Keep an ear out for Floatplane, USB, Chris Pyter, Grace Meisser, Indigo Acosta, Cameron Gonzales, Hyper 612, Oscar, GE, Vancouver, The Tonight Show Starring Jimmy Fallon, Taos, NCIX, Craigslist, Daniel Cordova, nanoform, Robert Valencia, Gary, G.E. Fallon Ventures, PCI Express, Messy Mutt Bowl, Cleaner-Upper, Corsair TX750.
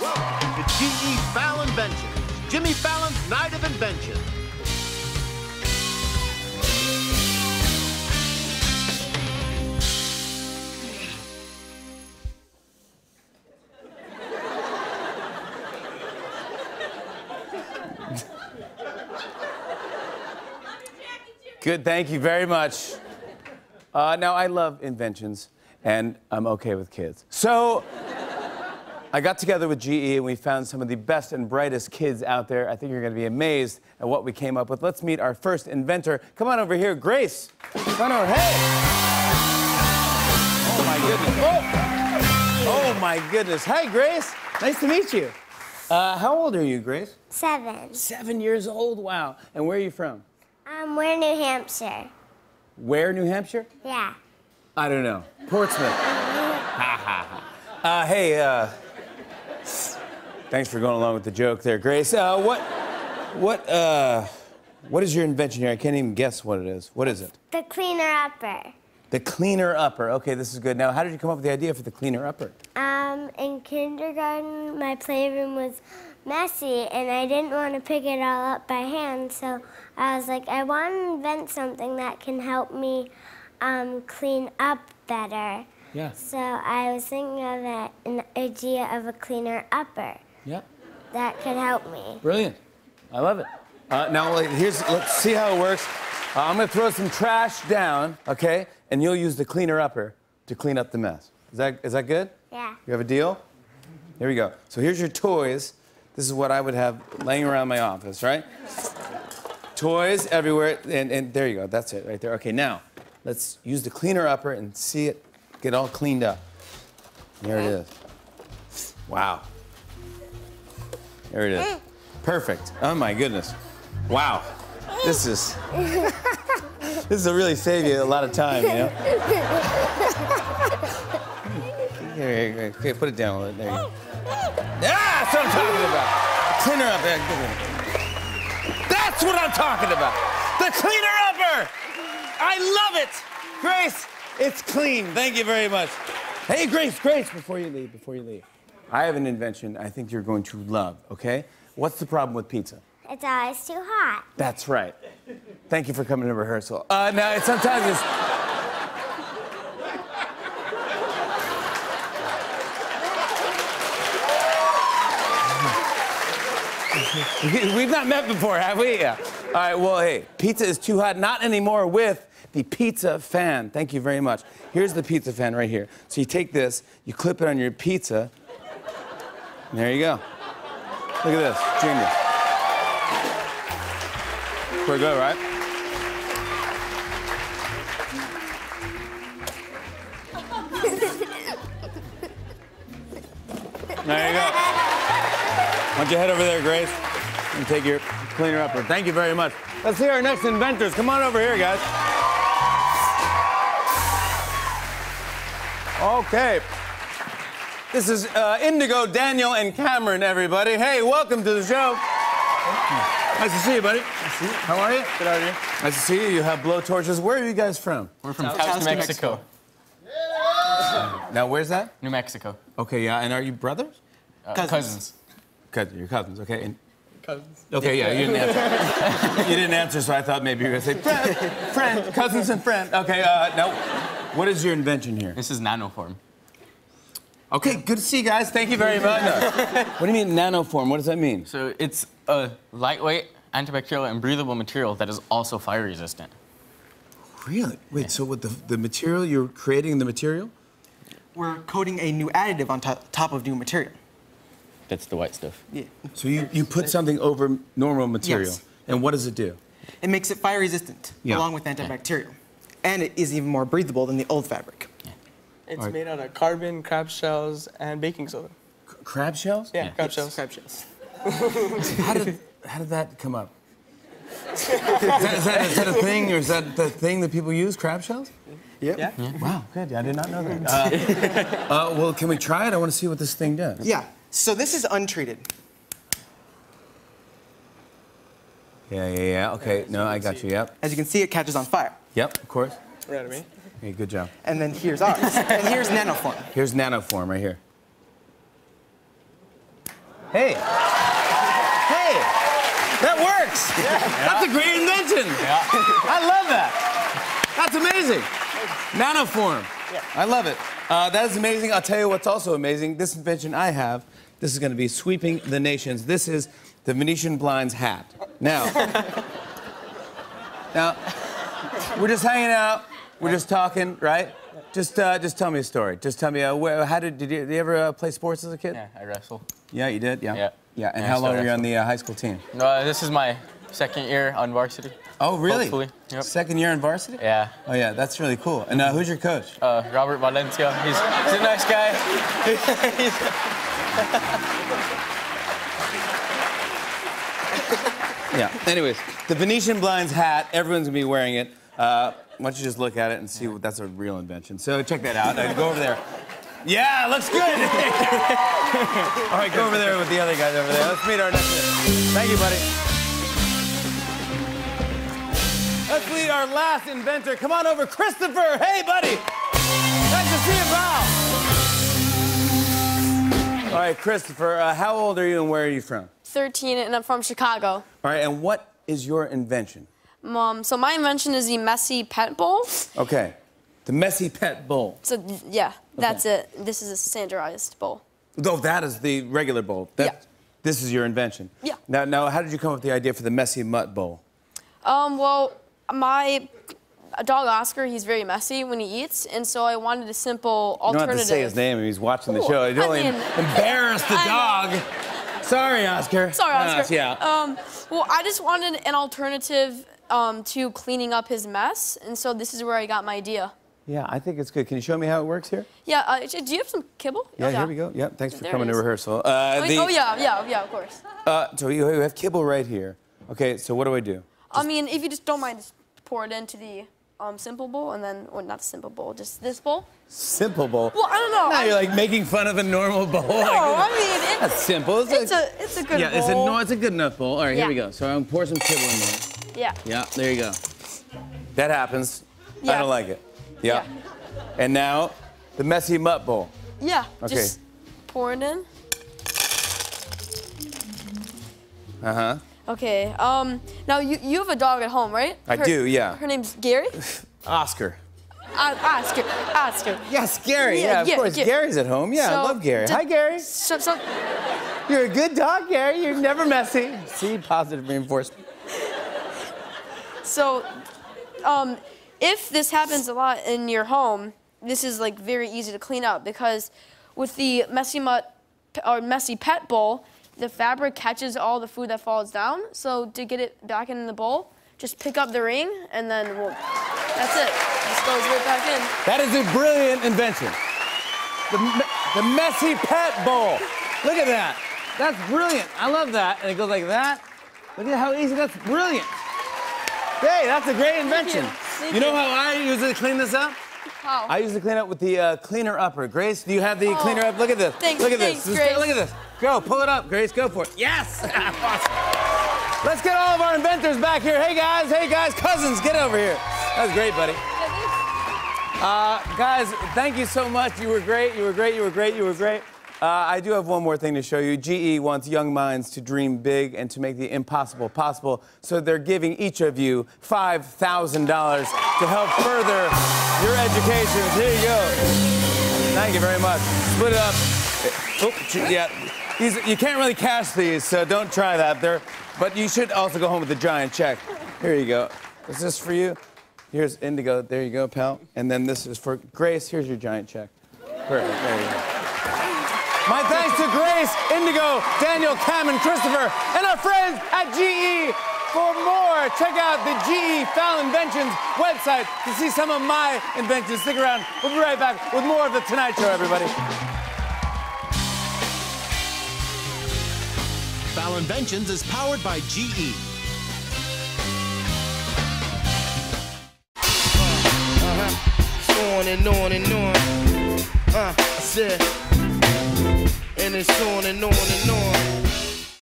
Welcome to G.E. Fallon Ventures, Jimmy Fallon's Night of Invention. Good, thank you very much. Now, I love inventions, and I'm okay with kids. So, I got together with GE, and we found some of the best and brightest kids out there. I think you're gonna be amazed at what we came up with. Let's meet our first inventor. Come on over here, Grace. Come on over, hey! Oh, my goodness. Oh, oh my goodness. Hi, Grace. Nice to meet you. How old are you, Grace? 7. 7 years old, wow. And where are you from? We're New Hampshire. Where, New Hampshire? Yeah. I don't know. Portsmouth. Ha ha ha. Hey, thanks for going along with the joke there, Grace. What is your invention here? I can't even guess what it is. What is it? The Cleaner-Upper. The Cleaner-Upper. Okay, this is good. Now, how did you come up with the idea for the Cleaner-Upper? In kindergarten, my playroom was messy, and I didn't want to pick it all up by hand, so I was like, I want to invent something that can help me clean up better. Yeah. So I was thinking of an idea of a Cleaner-Upper. Yeah. That could help me. Brilliant. I love it. Now, let's see how it works. I'm going to throw some trash down, okay? And you'll use the Cleaner-Upper to clean up the mess. Is that good? Yeah. You have a deal? Here we go. So here's your toys. This is what I would have laying around my office, right? Toys everywhere, and there you go, that's it right there. Okay, now, let's use the Cleaner-Upper and see it get all cleaned up. There it is. Wow. There it is. Perfect. Oh my goodness. Wow. This will really save you a lot of time, you know? Here, okay, put it down a little, there you go. Yeah, that's what I'm talking about. Cleaner-Upper. That's what I'm talking about. The Cleaner-Upper. I love it. Grace, it's clean. Thank you very much. Hey, Grace, before you leave. I have an invention I think you're going to love, okay? What's the problem with pizza? It's always too hot. That's right. Thank you for coming to rehearsal. Now, sometimes it's... We've not met before, have we? Yeah. All right, well, hey, pizza is too hot. Not anymore with the pizza fan. Thank you very much. Here's the pizza fan right here. So you take this, you clip it on your pizza. And there you go. Look at this, genius. Pretty good, right? There you go. Why don't you head over there, Grace, and take your Cleaner-Upper. Thank you very much. Let's see our next inventors. Come on over here, guys. Okay. This is Indigo, Daniel, and Cameron, everybody. Hey, welcome to the show. Nice to see you, buddy. Nice to see you. How are you? Good, how are you? Nice to see you. You have blowtorches. Where are you guys from? We're from Taos, New Mexico. Now, where's that? New Mexico. Okay, yeah, and are you brothers? Cousins. Your cousins, okay? And cousins. Okay, yeah, you didn't answer. You didn't answer, so I thought maybe you were going to say, friend, cousins and friend. Okay, no. What is your invention here? This is nanoform. Okay, good to see you guys. Thank you very much. What do you mean nanoform? What does that mean? So it's a lightweight, antibacterial, and breathable material that is also fire resistant. Really? Wait, yeah. So with the material, you're creating the material? We're coating a new additive on top of new material. That's the white stuff. Yeah. So you put something over normal material. Yes. And what does it do? It makes it fire resistant, yeah, along with antibacterial. Yeah. And it is even more breathable than the old fabric. Yeah. It's made out of carbon, crab shells, and baking soda. Crab shells? Yeah, yeah. Crab shells. How did that come up? Is that a thing, or is that the thing that people use, crab shells? Yep. Yeah. Yeah. Wow, good. I did not know that. Well, can we try it? I want to see what this thing does. Yeah. So this is untreated. Yeah. Okay, no, I got you, yep. As you can see, it catches on fire. Yep, of course. Right at me. Hey, good job. And then here's ours. And here's nanoform. Here's nanoform right here. Hey. Hey. That works. Yeah. That's a great invention. Yeah. I love that. That's amazing. Nanoform. Yeah. I love it. That is amazing. I'll tell you what's also amazing. This invention I have, this is going to be sweeping the nations. This is the Venetian blind's hat. Now, we're just hanging out. We're just talking, right? Just tell me a story. Just tell me, did you ever play sports as a kid? Yeah, I wrestled. Yeah, you did? Yeah. Yeah, and how long were you on the high school team? No, this is my second year on varsity. Oh, really? Hopefully. Yep. Second year in varsity? Yeah. Oh, yeah, that's really cool. And who's your coach? Robert Valencia. He's a nice guy. Yeah, anyways, the Venetian blind's hat, everyone's gonna be wearing it. Why don't you just look at it and see what that's a real invention. So check that out. Go over there. Yeah, looks good. All right, go over there with the other guys over there. Let's meet our next guest. Thank you, buddy. Let's meet our last inventor. Come on over, Christopher. Hey, buddy. Nice to see you, pal. All right, Christopher, how old are you and where are you from? 13, and I'm from Chicago. All right, and what is your invention? Mom, so my invention is the Messy Pet Bowl. Okay. The Messy Pet Bowl. So, yeah, that's it. This is a standardized bowl. Though that is the regular bowl. Yeah. This is your invention. Yeah. Now, how did you come up with the idea for the Messy Mutt Bowl? Well, my dog Oscar, he's very messy when he eats, and so I wanted a simple alternative. You don't have to say his name if he's watching the show. You don't embarrass the dog. Sorry, Oscar. Sorry, Oscar. Yeah. Well, I just wanted an alternative to cleaning up his mess, and so this is where I got my idea. Yeah, I think it's good. Can you show me how it works here? Yeah, do you have some kibble? Yeah, here we go. Yeah, thanks for coming to rehearsal. Oh, yeah, of course. So you have kibble right here. Okay, so what do I do? I mean, if you just don't mind, just pour it into the simple bowl, and then, well, not simple bowl, just this bowl. Simple bowl? Well, I don't know. Now you're like making fun of a normal bowl. No, I mean, it's... That's simple. It's a good bowl. Yeah, it's a good enough bowl. All right, here we go. So I'm going to pour some kibble in there. Yeah. Yeah, there you go. That happens. Yeah. I don't like it. Yeah. And now, the Messy Mutt Bowl. Yeah, okay. Just pour it in. Uh-huh. Okay, now you have a dog at home, right? I do, yeah. Her name's Gary? Oscar. Oscar. Yes, Gary, yeah, of course. Gary's at home, yeah, so I love Gary. Hi, Gary. You're a good dog, Gary. You're never messy. See, positive reinforcement. So, if this happens a lot in your home, this is like very easy to clean up because with the messy pet bowl, the fabric catches all the food that falls down. So to get it back in the bowl, just pick up the ring and then that's it. Just goes right back in. That is a brilliant invention. The Messy Pet Bowl. Look at that. That's brilliant. I love that. And it goes like that. Look at how easy. That's brilliant. Hey, that's a great invention. You know how I usually clean this up? How? I usually clean up with the Cleaner-Upper. Grace, do you have the Cleaner-Upper? Look at this. Thanks, Grace. Look at this. Go, pull it up, Grace. Go for it. Yes! Awesome. Let's get all of our inventors back here. Hey, guys. Cousins, get over here. That was great, buddy. Guys, thank you so much. You were great. I do have one more thing to show you. GE wants young minds to dream big and to make the impossible possible, so they're giving each of you $5,000 to help further your education. Here you go. Thank you very much. Split it up. Oh, yeah. You can't really cash these, so don't try that. But you should also go home with a giant check. Here you go. Is this for you? Here's Indigo. There you go, pal. And then this is for Grace. Here's your giant check. Perfect. There you go. My thanks to Grace, Indigo, Daniel, Cameron, Christopher, and our friends at GE. For more, check out the GE Fallon Ventures website to see some of my inventions. Stick around. We'll be right back with more of The Tonight Show, everybody. Fallon Ventures is powered by GE. On and on. I said. And it's on and on.